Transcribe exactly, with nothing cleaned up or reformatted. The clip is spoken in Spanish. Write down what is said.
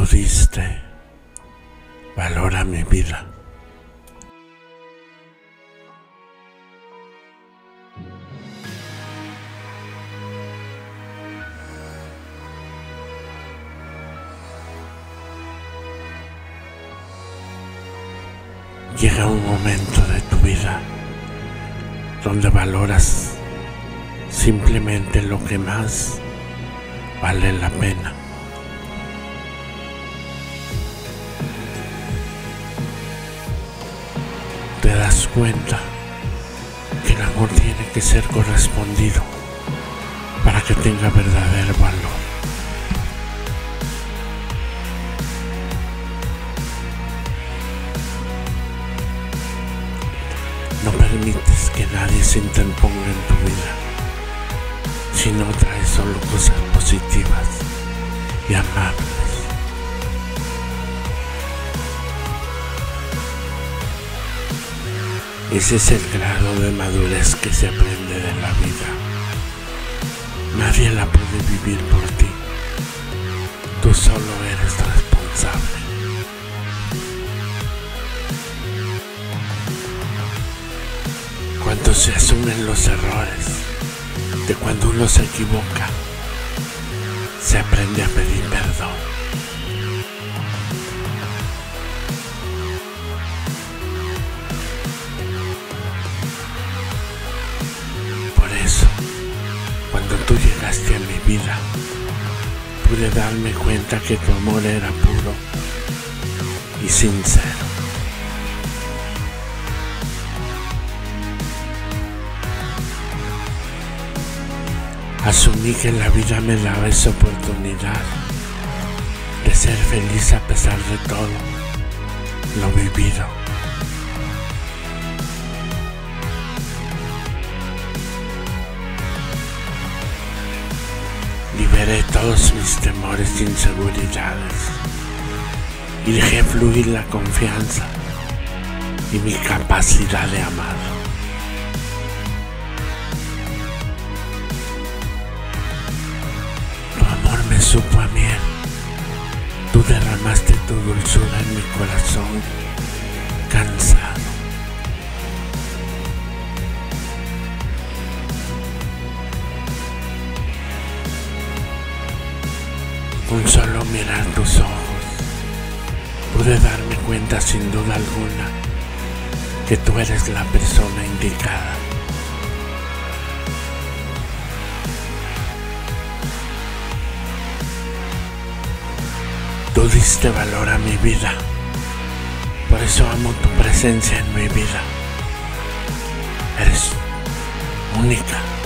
tú diste valor a mi vida. Llega un momento de tu vida donde valoras simplemente lo que más vale la pena. Te das cuenta que el amor tiene que ser correspondido para que tenga verdadero valor. No permites que nadie se interponga en tu vida, sino trae solo cosas positivas y amables. Ese es el grado de madurez que se aprende de la vida. Nadie la puede vivir por ti. Tú solo eres responsable. Cuando se asumen los errores, de cuando uno se equivoca, se aprende a pedir perdón. Por eso, cuando tú llegaste a mi vida, pude darme cuenta que tu amor era puro y sincero. Asumí que la vida me daba esa oportunidad de ser feliz a pesar de todo lo vivido. Liberé todos mis temores e inseguridades y dejé fluir la confianza y mi capacidad de amar. Supo a miel, tú derramaste tu dulzura en mi corazón cansado. Con solo mirar tus ojos, pude darme cuenta sin duda alguna que tú eres la persona indicada. Tú diste valor a mi vida, por eso amo tu presencia en mi vida. Eres única.